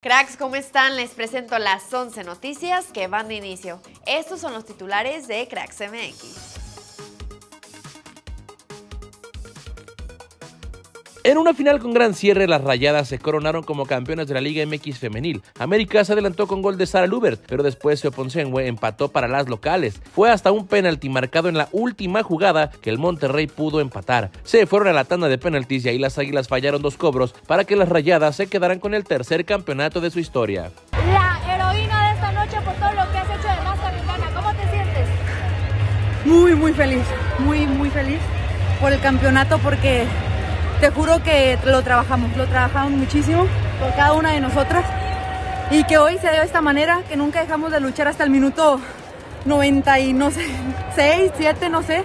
Cracks, ¿cómo están? Les presento las 11 noticias que van de inicio. Estos son los titulares de Cracks MX. En una final con gran cierre, las Rayadas se coronaron como campeonas de la Liga MX Femenil. América se adelantó con gol de Sara Lubert, pero después Seponsenwe empató para las locales. Fue hasta un penalti marcado en la última jugada que el Monterrey pudo empatar. Se fueron a la tanda de penaltis y ahí las Águilas fallaron dos cobros para que las Rayadas se quedaran con el tercer campeonato de su historia. La heroína de esta noche por todo lo que has hecho de Mazatlán, ¿cómo te sientes? Muy feliz, muy feliz por el campeonato porque... te juro que lo trabajamos muchísimo por cada una de nosotras y que hoy se dio de esta manera, que nunca dejamos de luchar hasta el minuto 90 y no sé, 6, 7, no sé.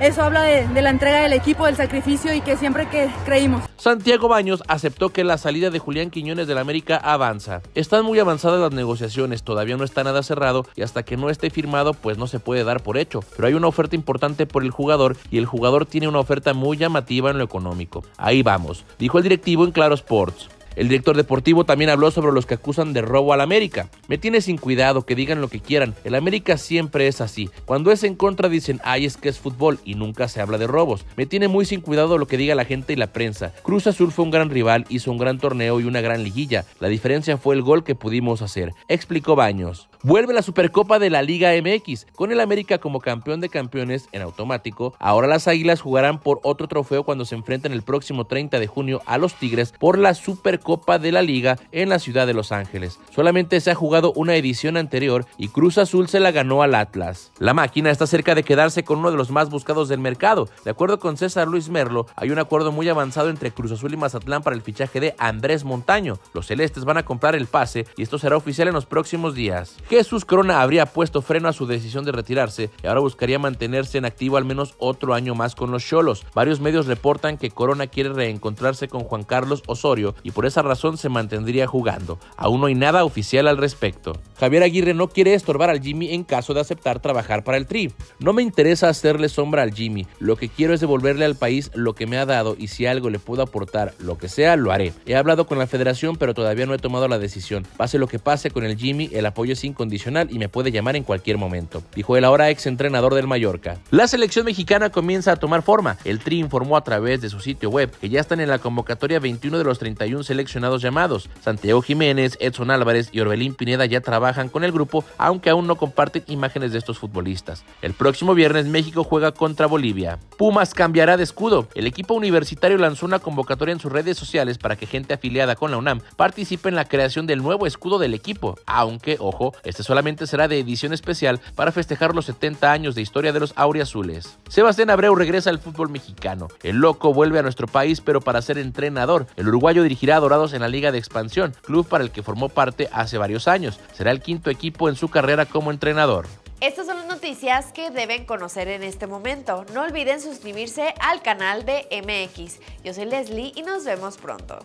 Eso habla de la entrega del equipo, del sacrificio y que siempre que creímos. Santiago Baños aceptó que la salida de Julián Quiñones del América avanza. Están muy avanzadas las negociaciones, todavía no está nada cerrado y hasta que no esté firmado pues no se puede dar por hecho. Pero hay una oferta importante por el jugador y el jugador tiene una oferta muy llamativa en lo económico. Ahí vamos, dijo el directivo en Claro Sports. El director deportivo también habló sobre los que acusan de robo al América. Me tiene sin cuidado, que digan lo que quieran. El América siempre es así. Cuando es en contra dicen, ay, es que es fútbol y nunca se habla de robos. Me tiene muy sin cuidado lo que diga la gente y la prensa. Cruz Azul fue un gran rival, hizo un gran torneo y una gran liguilla. La diferencia fue el gol que pudimos hacer, explicó Baños. Vuelve la Supercopa de la Liga MX. Con el América como campeón de campeones en automático, ahora las Águilas jugarán por otro trofeo cuando se enfrenten el próximo 30 de junio a los Tigres por la Supercopa de la Liga en la ciudad de Los Ángeles. Solamente se ha jugado una edición anterior y Cruz Azul se la ganó al Atlas. La máquina está cerca de quedarse con uno de los más buscados del mercado. De acuerdo con César Luis Merlo, hay un acuerdo muy avanzado entre Cruz Azul y Mazatlán para el fichaje de Andrés Montaño. Los celestes van a comprar el pase y esto será oficial en los próximos días. Jesús Corona habría puesto freno a su decisión de retirarse y ahora buscaría mantenerse en activo al menos otro año más con los Xolos. Varios medios reportan que Corona quiere reencontrarse con Juan Carlos Osorio y por esa razón se mantendría jugando. Aún no hay nada oficial al respecto. Javier Aguirre no quiere estorbar al Jimmy en caso de aceptar trabajar para el Tri. No me interesa hacerle sombra al Jimmy. Lo que quiero es devolverle al país lo que me ha dado y si algo le puedo aportar, lo que sea, lo haré. He hablado con la federación pero todavía no he tomado la decisión. Pase lo que pase con el Jimmy, el apoyo es incondicional y me puede llamar en cualquier momento, dijo el ahora ex entrenador del Mallorca. La selección mexicana comienza a tomar forma. El Tri informó a través de su sitio web que ya están en la convocatoria 21 de los 31 seleccionados llamados. Santiago Jiménez, Edson Álvarez y Orbelín Pineda ya trabajan con el grupo, aunque aún no comparten imágenes de estos futbolistas. El próximo viernes México juega contra Bolivia. Pumas cambiará de escudo. El equipo universitario lanzó una convocatoria en sus redes sociales para que gente afiliada con la UNAM participe en la creación del nuevo escudo del equipo, aunque, ojo, este solamente será de edición especial para festejar los 70 años de historia de los auriazules. Sebastián Abreu regresa al fútbol mexicano. El Loco vuelve a nuestro país, pero para ser entrenador. El uruguayo dirigirá a Dorados en la Liga de Expansión, club para el que formó parte hace varios años. Será el quinto equipo en su carrera como entrenador. Estas son las noticias que deben conocer en este momento. No olviden suscribirse al canal de MX. Yo soy Leslie y nos vemos pronto.